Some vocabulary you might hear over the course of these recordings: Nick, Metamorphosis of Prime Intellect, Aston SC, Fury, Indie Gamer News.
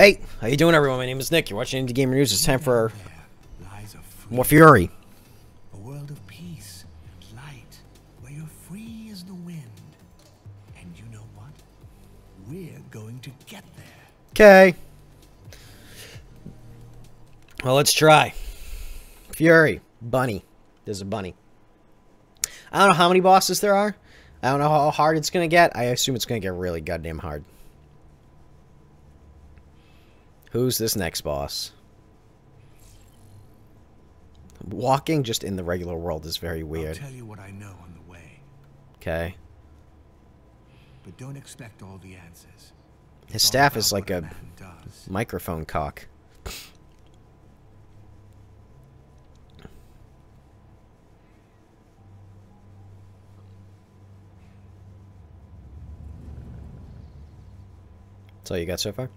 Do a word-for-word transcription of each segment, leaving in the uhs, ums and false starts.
Hey, how you doing, everyone? My name is Nick. You're watching Indie Gamer News. It's time for more Fury. A world of peace, light, where you're free as the wind. And you know what? We're going to get there. Okay. Well, let's try. Fury. Bunny. There's a bunny. I don't know how many bosses there are. I don't know how hard it's going to get. I assume it's going to get really goddamn hard. Who's this next boss? Walking just in the regular world is very weird. I'll tell you what I know on the way. Okay. But don't expect all the answers. His staff is like a microphone cock. That's all you got so far?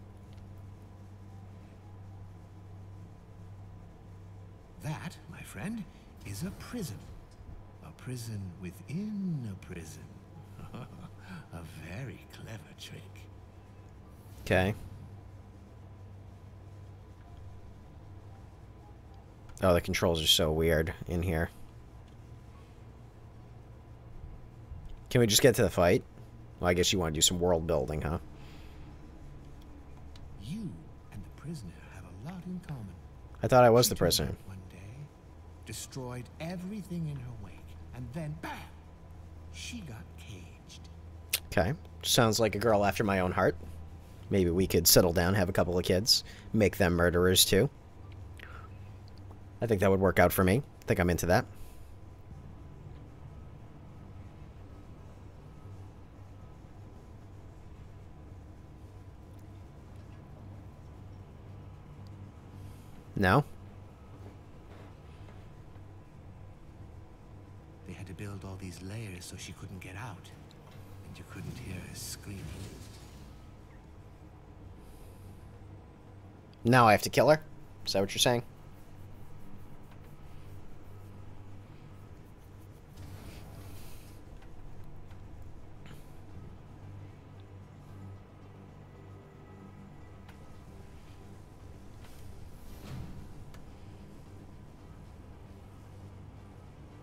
That, my friend, is a prison. A prison within a prison. A very clever trick. Okay. Oh, the controls are so weird in here. Can we just get to the fight? Well, I guess you want to do some world building, huh? You and the prisoner have a lot in common. I thought I was the prisoner. Destroyed everything in her wake, and then bam, she got caged. Okay, sounds like a girl after my own heart. Maybe we could settle down, have a couple of kids, make them murderers too. I think that would work out for me. I think I'm into that. No? Build all these layers so she couldn't get out, and you couldn't hear her screaming. Now I have to kill her? Is that what you're saying?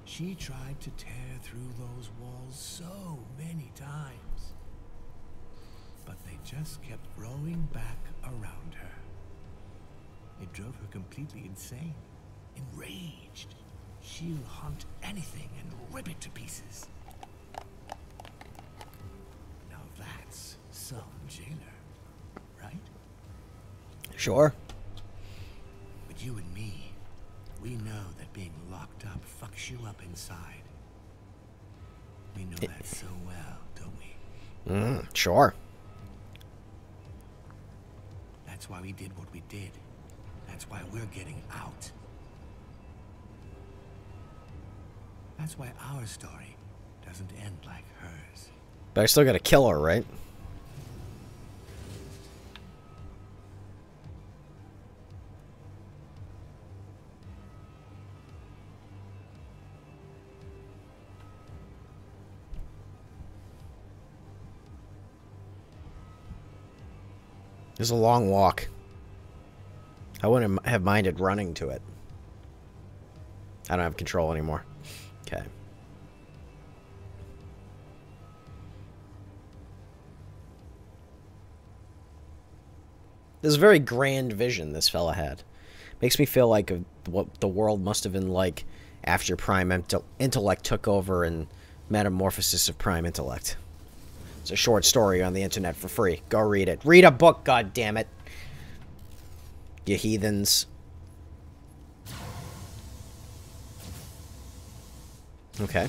She tried to tear through those walls so many times, but they just kept growing back around her. It drove her completely insane, enraged. She'll hunt anything and rip it to pieces. Now that's some jailer, right? Sure. But you and me, we know that being locked up fucks you up inside. We know that so well, don't we? Mm, sure. That's why we did what we did. That's why we're getting out. That's why our story doesn't end like hers. But I still gotta kill her, right? It was a long walk. I wouldn't have minded running to it. I don't have control anymore. Okay. There's a very grand vision this fella had. Makes me feel like a, what the world must have been like after Prime Intellect took over in Metamorphosis of Prime Intellect. It's a short story on the internet for free. Go read it. Read a book, goddammit. You heathens. Okay.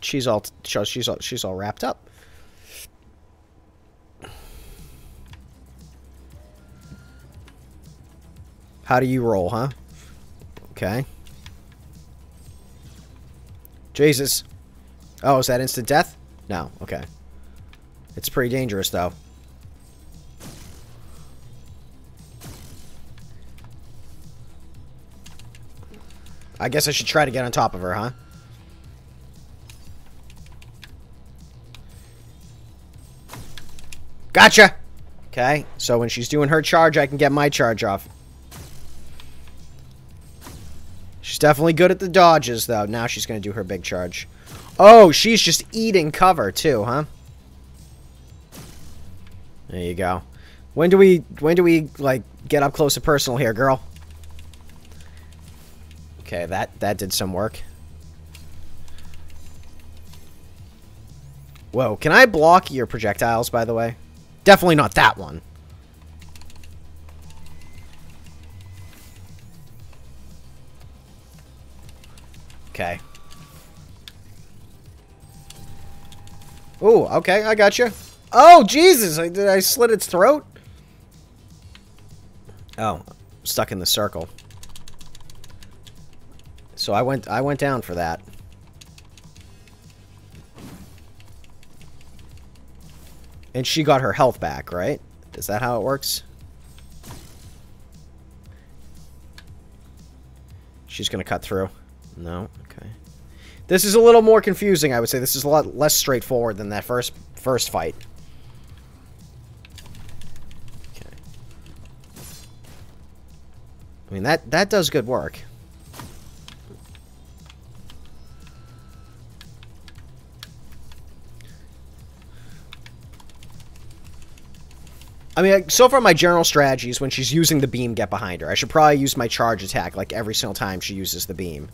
She's all she's all she's all wrapped up. How do you roll, huh? Okay. Jesus. Oh, is that instant death? No. Okay. It's pretty dangerous, though. I guess I should try to get on top of her, huh? Gotcha! Okay, so when she's doing her charge, I can get my charge off. She's definitely good at the dodges, though. Now she's going to do her big charge. Oh, she's just eating cover, too, huh? There you go. When do we, when do we, like, get up close and personal here, girl? Okay, that, that did some work. Whoa, can I block your projectiles, by the way? Definitely not that one. Okay. Ooh, okay, I got you. Oh, Jesus! I, did I slit its throat? Oh, stuck in the circle. So I went, I went down for that. And she got her health back, right? Is that how it works? She's gonna cut through. No, okay. This is a little more confusing, I would say. This is a lot less straightforward than that first first fight. Okay. I mean, that, that does good work. I mean, so far my general strategy is when she's using the beam, get behind her. I should probably use my charge attack like every single time she uses the beam.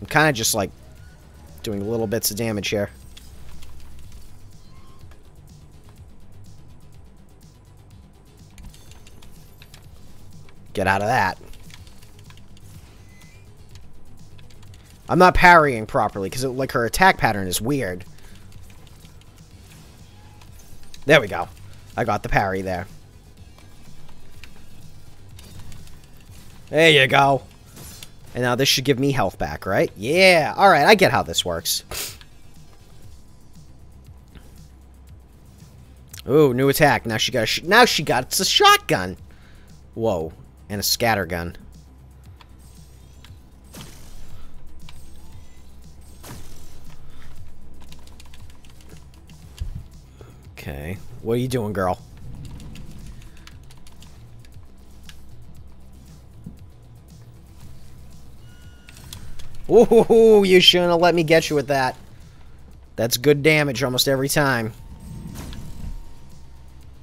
I'm kind of just like doing little bits of damage here. Get out of that. I'm not parrying properly because like her attack pattern is weird. There we go. I got the parry there. There you go. And now this should give me health back, right? Yeah. All right, I get how this works. Ooh, new attack. Now she got a sh now she got it's a shotgun. Whoa, and a scatter gun. Okay. What are you doing, girl? Ooh, you shouldn't have let me get you with that. That's good damage almost every time.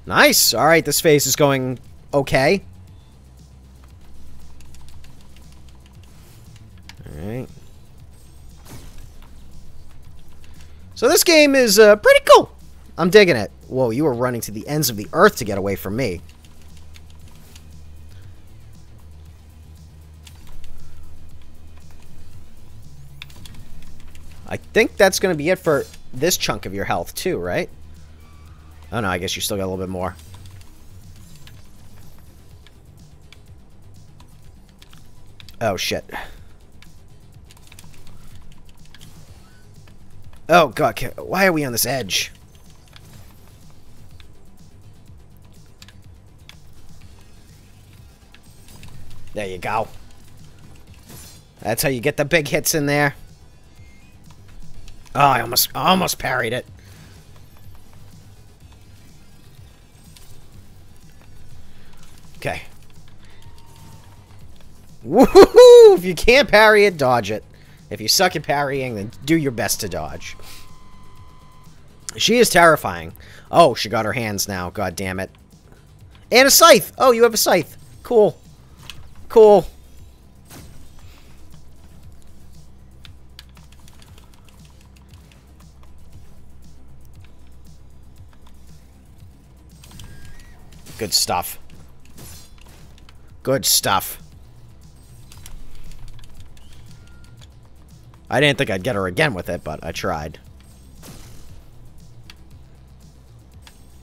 Nice. All right, this phase is going okay. All right. So this game is uh, pretty cool. I'm digging it. Whoa, you were running to the ends of the earth to get away from me. I think that's going to be it for this chunk of your health, too, right? Oh, no, I guess you still got a little bit more. Oh, shit. Oh, God, why are we on this edge? There you go. That's how you get the big hits in there. Oh, I almost, almost parried it. Okay. Woohoo! If you can't parry it, dodge it. If you suck at parrying, then do your best to dodge. She is terrifying. Oh, she got her hands now. God damn it. And a scythe. Oh, you have a scythe. Cool. Cool. Good stuff. Good stuff. I didn't think I'd get her again with it, but I tried.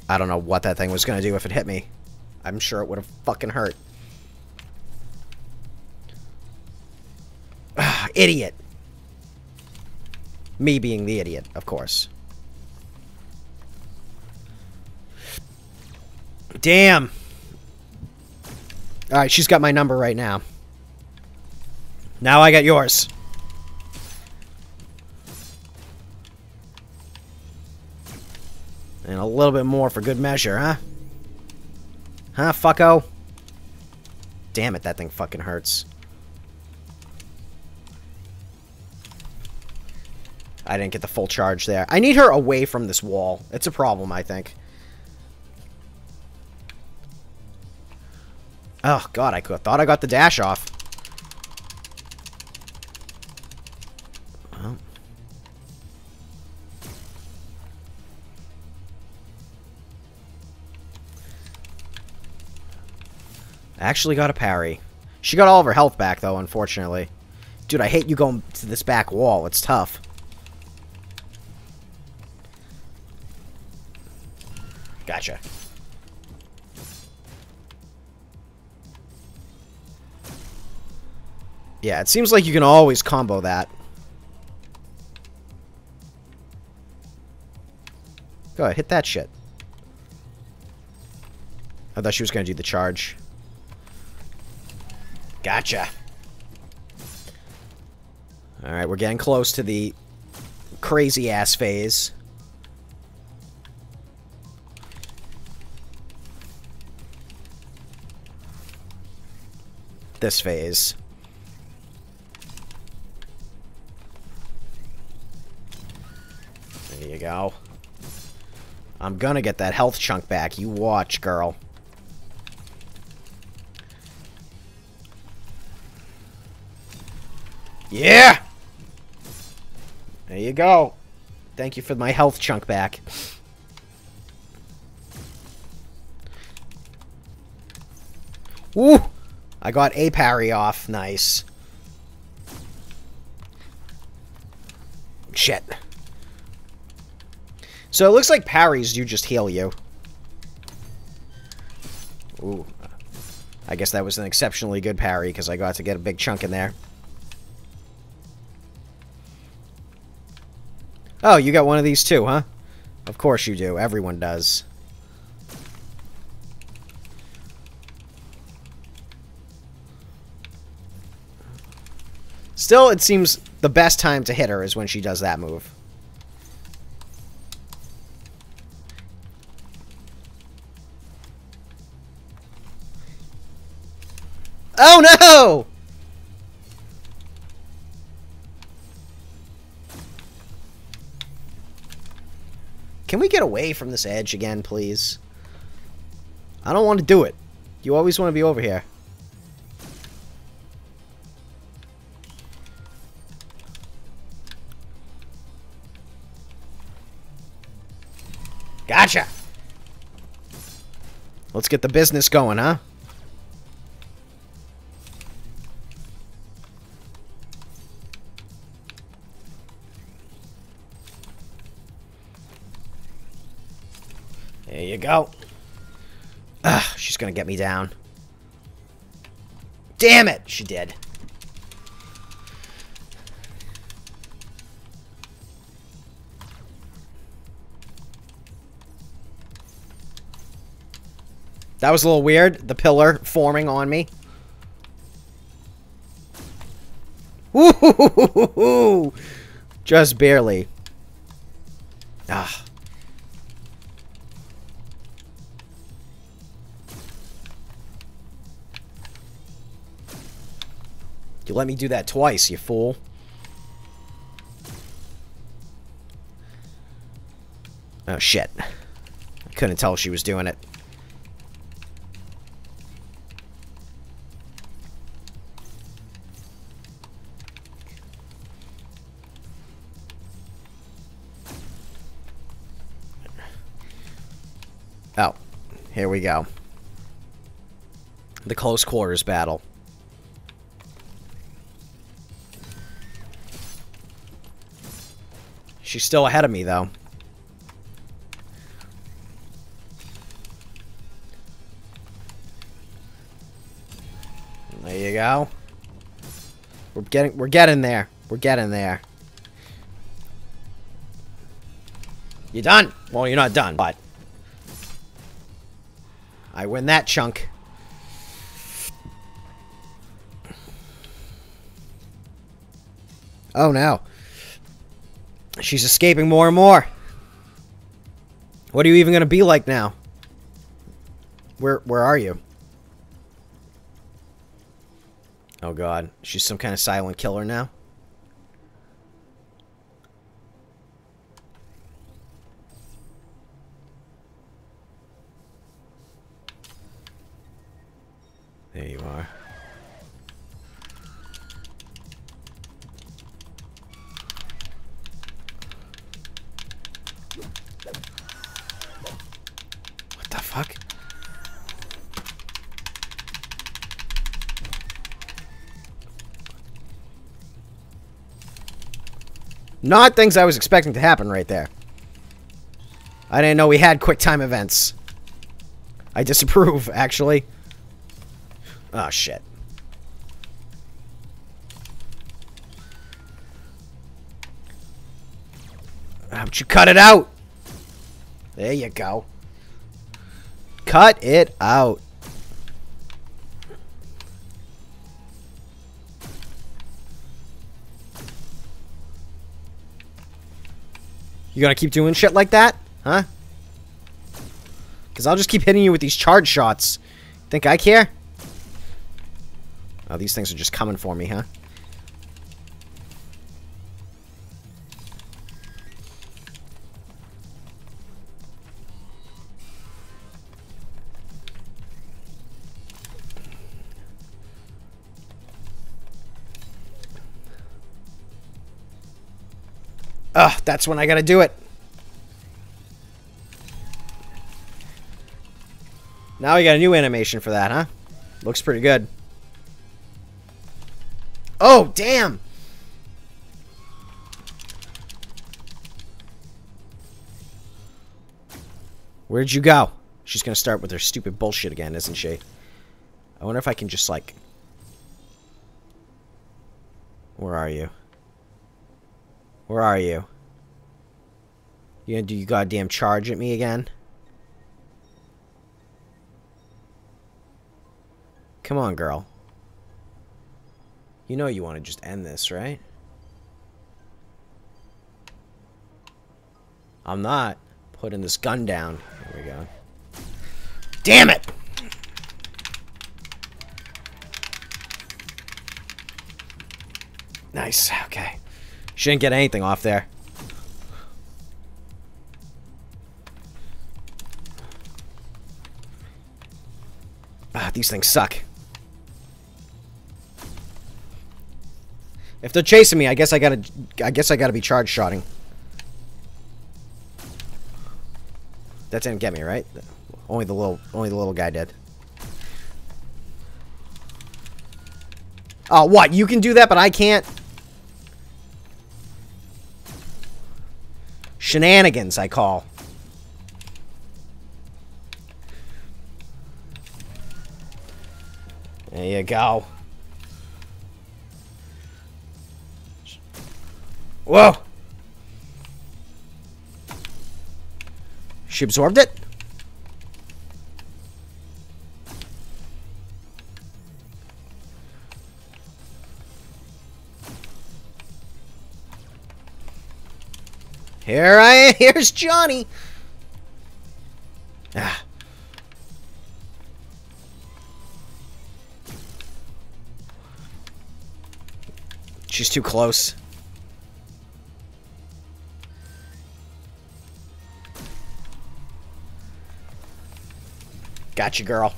I don't know what that thing was going to do if it hit me. I'm sure it would have fucking hurt. Ugh, idiot. Me being the idiot, of course. Damn. All right, she's got my number right now. Now I got yours. And a little bit more for good measure, huh? Huh, fucko? Damn it, that thing fucking hurts. I didn't get the full charge there. I need her away from this wall. It's a problem, I think. Oh, God, I thought I got the dash off. Well. Actually got a parry. She got all of her health back, though, unfortunately. Dude, I hate you going to this back wall. It's tough. Gotcha. Yeah, it seems like you can always combo that. Go ahead, hit that shit. I thought she was going to do the charge. Gotcha. Alright, we're getting close to the crazy-ass phase. This phase. There you go. I'm gonna get that health chunk back. You watch, girl. Yeah! There you go. Thank you for my health chunk back. Woo! I got a parry off. Nice. Shit. So it looks like parries do just heal you. Ooh. I guess that was an exceptionally good parry because I got to get a big chunk in there. Oh, you got one of these too, huh? Of course you do. Everyone does. Still, it seems the best time to hit her is when she does that move. Oh, no! Can we get away from this edge again, please? I don't want to do it. You always want to be over here. Gotcha! Let's get the business going, huh? There you go. Ugh, she's gonna get me down. Damn it! She did. That was a little weird, the pillar forming on me. Woo-hoo-hoo-hoo-hoo-hoo! Just barely. Ah. You let me do that twice, you fool. Oh, shit. I couldn't tell she was doing it. Oh, here we go. The close quarters battle. She's still ahead of me, though. There you go. We're getting, we're getting there. We're getting there. You done? Well, you're not done, but. I win that chunk. Oh, no. She's escaping more and more. What are you even gonna be like now? Where where are you? Oh god, she's some kind of silent killer now. There you are. What the fuck? Not things I was expecting to happen right there. I didn't know we had quick time events. I disapprove, actually. Oh, shit. How'd you cut it out? There you go. Cut it out. You gonna keep doing shit like that? Huh? Because I'll just keep hitting you with these charge shots. Think I care? Oh, these things are just coming for me, huh? Ugh, that's when I gotta do it. Now we got a new animation for that, huh? Looks pretty good. Oh, damn! Where'd you go? She's gonna start with her stupid bullshit again, isn't she? I wonder if I can just, like... Where are you? Where are you? You gonna do your goddamn charge at me again? Come on, girl. You know you want to just end this, right? I'm not putting this gun down. There we go. Damn it! Nice. Okay. She didn't get anything off there. Ah, these things suck. If they're chasing me, I guess I gotta, I guess I gotta be charge shotting. That didn't get me, right? Only the little, only the little guy did. Oh, what? You can do that, but I can't? Shenanigans, I call. There you go. Whoa! She absorbed it? Here I am. Here's Johnny. Ah. She's too close. Gotcha, girl.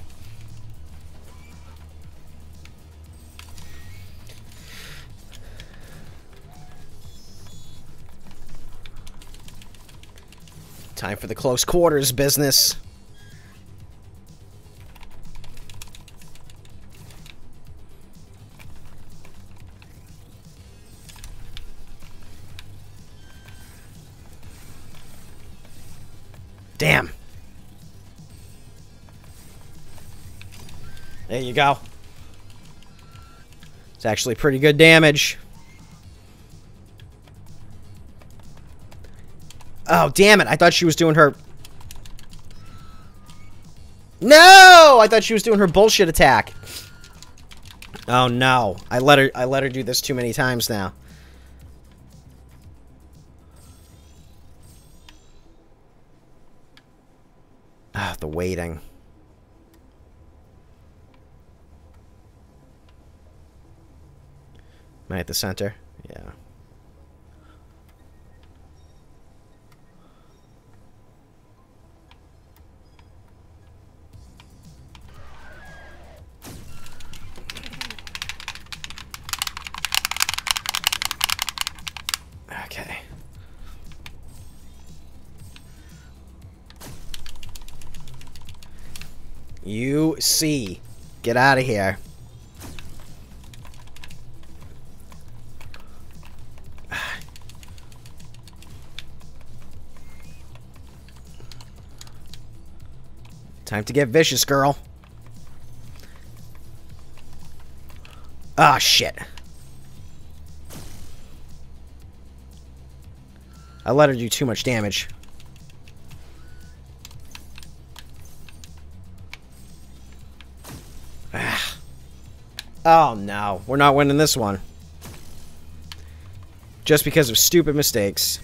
Time for the close quarters business. Damn. There you go. It's actually pretty good damage. Oh, damn it. I thought she was doing her... No! I thought she was doing her bullshit attack. Oh, no. I let her, I let her do this too many times now. Ah, the waiting. Am I at the center? Yeah. Okay. You see. Get out of here. Time to get vicious, girl. Ah, shit. I let her do too much damage. Ah. Oh, no. We're not winning this one. Just because of stupid mistakes.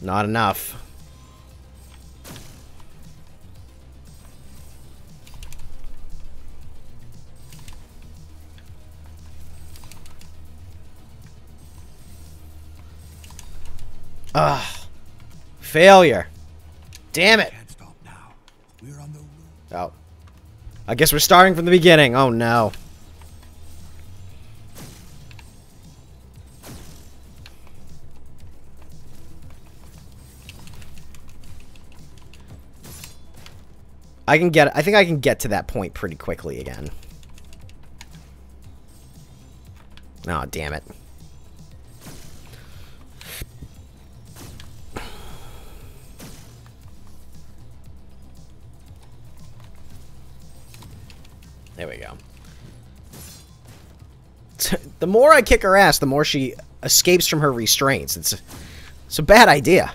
Not enough. Ah, failure. Damn it. Can't stop now. We're on the road. Oh, I guess we're starting from the beginning. Oh no. I can get, I think I can get to that point pretty quickly again. Oh, damn it. There we go. The more I kick her ass, the more she escapes from her restraints. It's a, it's a bad idea.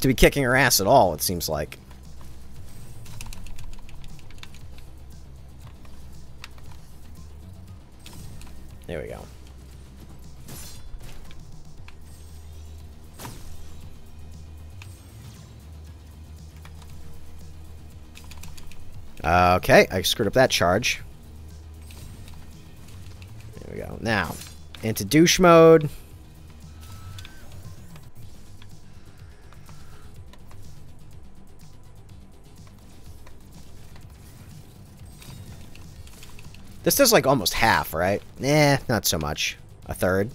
To be kicking her ass at all, it seems like. There we go. Okay, I screwed up that charge. There we go. Now, into douche mode. This does like almost half, right? Eh, not so much. A third.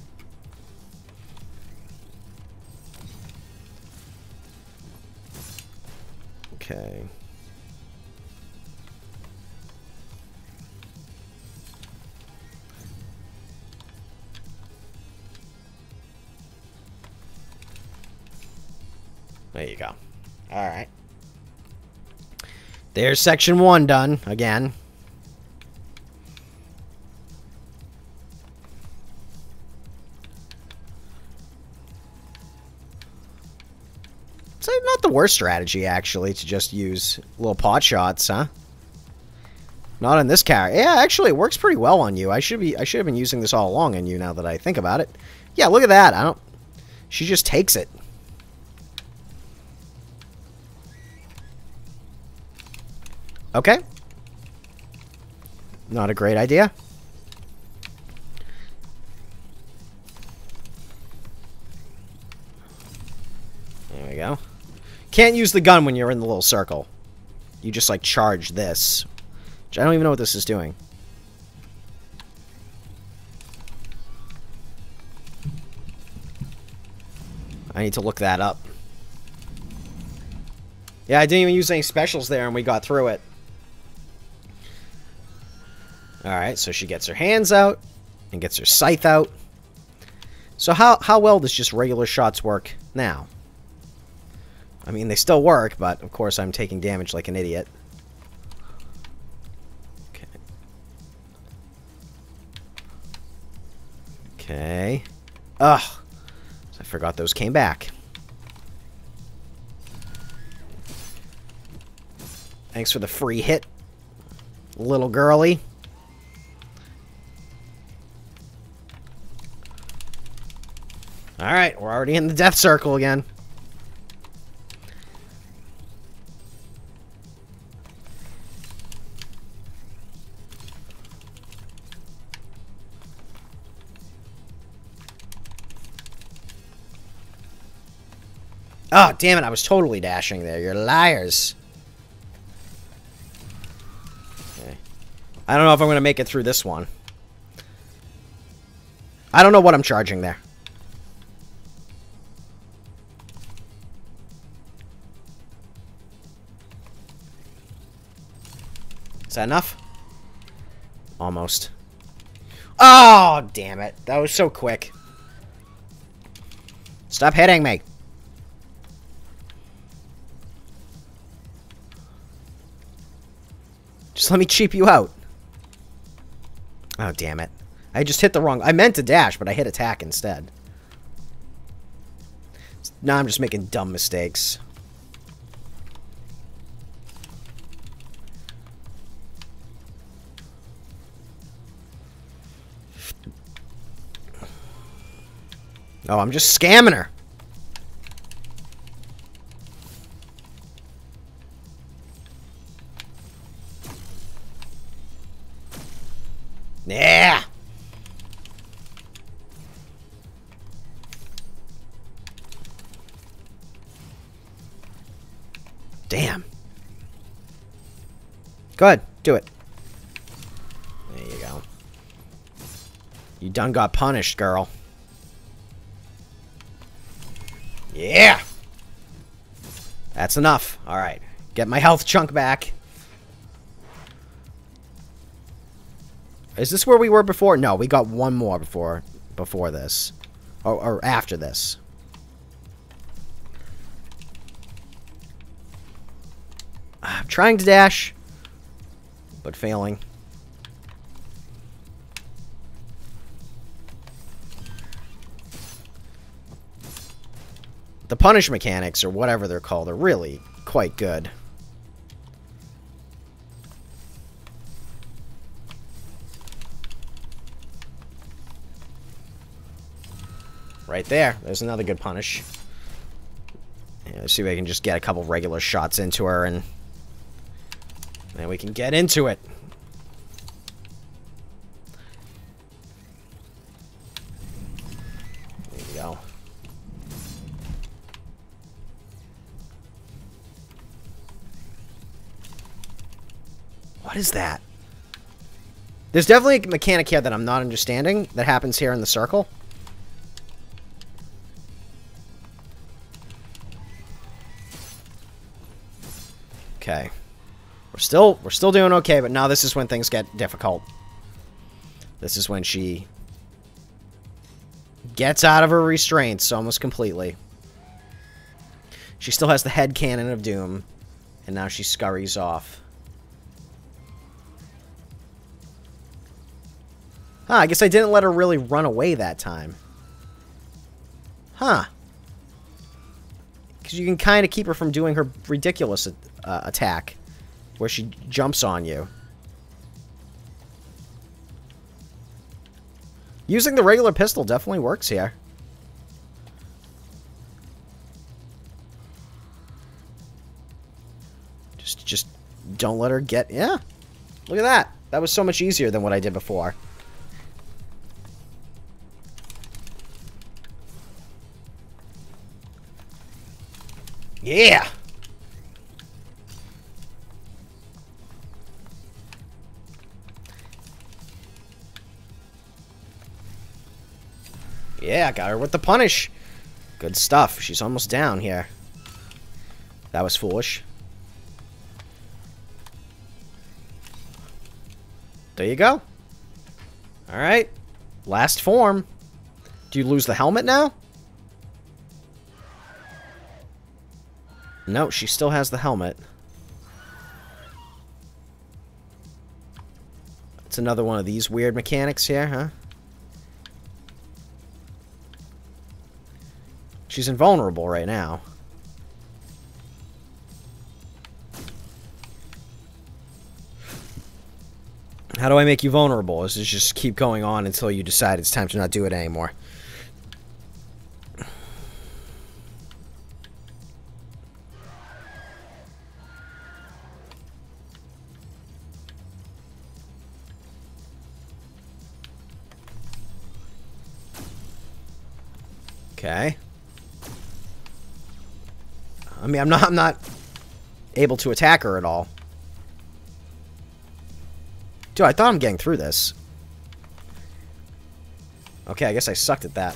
Okay. There you go. Alright. There's section one done again. Worst strategy, actually, to just use little pot shots, huh? Not on this character. Yeah, actually, it works pretty well on you. I should be. I should have been using this all along on you. Now that I think about it, yeah. Look at that. I don't. She just takes it. Okay. Not a great idea. There we go. Can't use the gun when you're in the little circle. You just, like, charge this. Which I don't even know what this is doing. I need to look that up. Yeah, I didn't even use any specials there, and we got through it. Alright, so she gets her hands out, and gets her scythe out. So how, how well does just regular shots work now? I mean, they still work, but of course I'm taking damage like an idiot. Okay. Okay. Ugh. forgot those came back. Thanks for the free hit, little girly. Alright, we're already in the death circle again. Oh, damn it, I was totally dashing there. You're liars. Okay. I don't know if I'm going to make it through this one. I don't know what I'm charging there. Is that enough? Almost. Oh, damn it. That was so quick. Stop hitting me. Just let me cheap you out. Oh, damn it. I just hit the wrong... I meant to dash, but I hit attack instead. Now I'm just making dumb mistakes. Oh, I'm just scamming her. Yeah. Damn. Go ahead. Do it. There you go. You done got punished, girl. Yeah! That's enough. Alright. Get my health chunk back. Is this where we were before? No, we got one more before before this. Or, or after this. I'm trying to dash, but failing. The punish mechanics, or whatever they're called, are really quite good. Right there. There's another good punish. Yeah, let's see if I can just get a couple regular shots into her, and then we can get into it. There you go. What is that? There's definitely a mechanic here that I'm not understanding that happens here in the circle. Okay. We're still we're still doing okay, but now this is when things get difficult. This is when she gets out of her restraints almost completely. She still has the head cannon of doom, and now she scurries off. Huh, I guess I didn't let her really run away that time. Huh. Because you can kind of keep her from doing her ridiculous uh, attack, where she jumps on you. Using the regular pistol definitely works here. Just, just don't let her get... Yeah. Look at that. That was so much easier than what I did before. Yeah! Yeah, got her with the punish. Good stuff. She's almost down here. That was foolish. There you go. Alright. Last form. Do you lose the helmet now? No, she still has the helmet. It's another one of these weird mechanics here, huh? She's invulnerable right now. How do I make you vulnerable? Is to just keep going on until you decide it's time to not do it anymore. Okay. I mean, I'm not I'm not able to attack her at all. Dude, I thought I'm getting through this. Okay, I guess I sucked at that.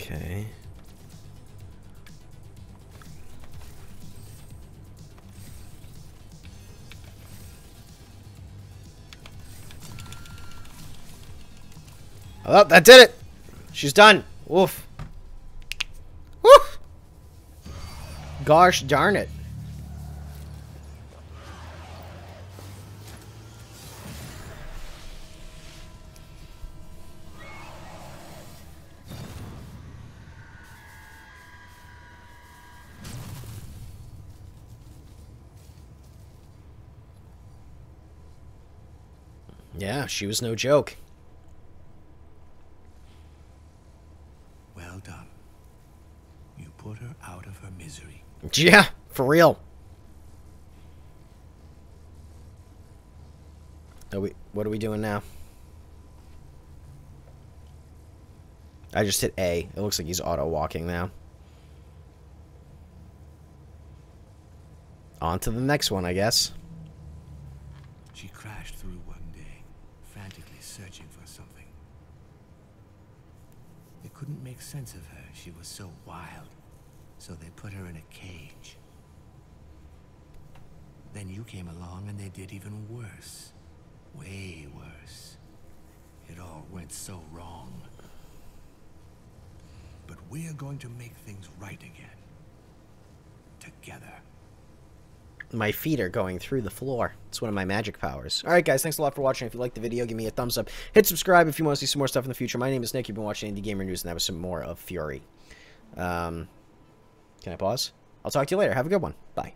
Okay. Oh, that did it! She's done. Woof. Woof! Gosh darn it. Yeah, she was no joke. Yeah, for real. Are we, what are we doing now? I just hit A. It looks like he's auto-walking now. On to the next one, I guess. She crashed through one day, frantically searching for something. They couldn't make sense of her. She was so wild. So they put her in a cage. Then you came along and they did even worse. Way worse. It all went so wrong. But we're going to make things right again. Together. My feet are going through the floor. It's one of my magic powers. Alright guys, thanks a lot for watching. If you liked the video, give me a thumbs up. Hit subscribe if you want to see some more stuff in the future. My name is Nick. You've been watching Indie Gamer News, and that was some more of Fury. Um... Can I pause? I'll talk to you later. Have a good one. Bye.